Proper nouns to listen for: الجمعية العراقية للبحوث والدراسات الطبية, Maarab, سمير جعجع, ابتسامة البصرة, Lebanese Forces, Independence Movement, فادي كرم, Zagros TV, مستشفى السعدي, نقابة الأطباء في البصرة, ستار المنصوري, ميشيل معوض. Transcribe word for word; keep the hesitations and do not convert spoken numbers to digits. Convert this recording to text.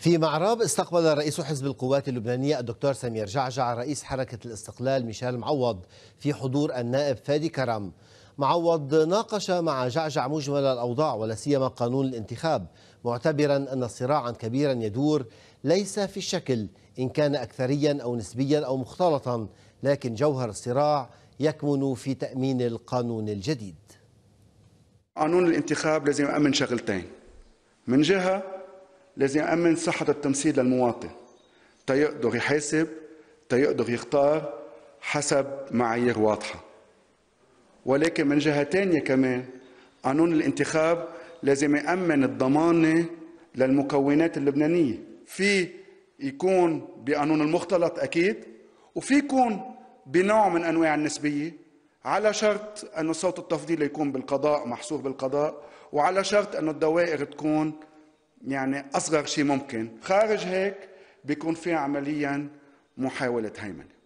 في معراب استقبل رئيس حزب القوات اللبنانية الدكتور سمير جعجع رئيس حركة الاستقلال ميشيل معوض في حضور النائب فادي كرم. معوض ناقش مع جعجع مجمل الأوضاع ولا سيما قانون الانتخاب، معتبرا أن صراعا كبيرا يدور ليس في الشكل إن كان أكثريا أو نسبيا أو مختلطا، لكن جوهر الصراع يكمن في تأمين القانون الجديد. قانون الانتخاب لازم يأمن شغلتين، من جهة لازم يأمن صحة التمثيل للمواطن تيقدر يحاسب تيقدر يختار حسب معايير واضحة، ولكن من جهة تانية كمان قانون الانتخاب لازم يأمن الضمانة للمكونات اللبنانية، في يكون بقانون المختلط أكيد وفي يكون بنوع من أنواع النسبية، على شرط أن صوت التفضيل يكون بالقضاء محصور بالقضاء، وعلى شرط أن الدوائر تكون يعني أصغر شيء ممكن. خارج هيك بيكون في عمليا محاولة هيمنة.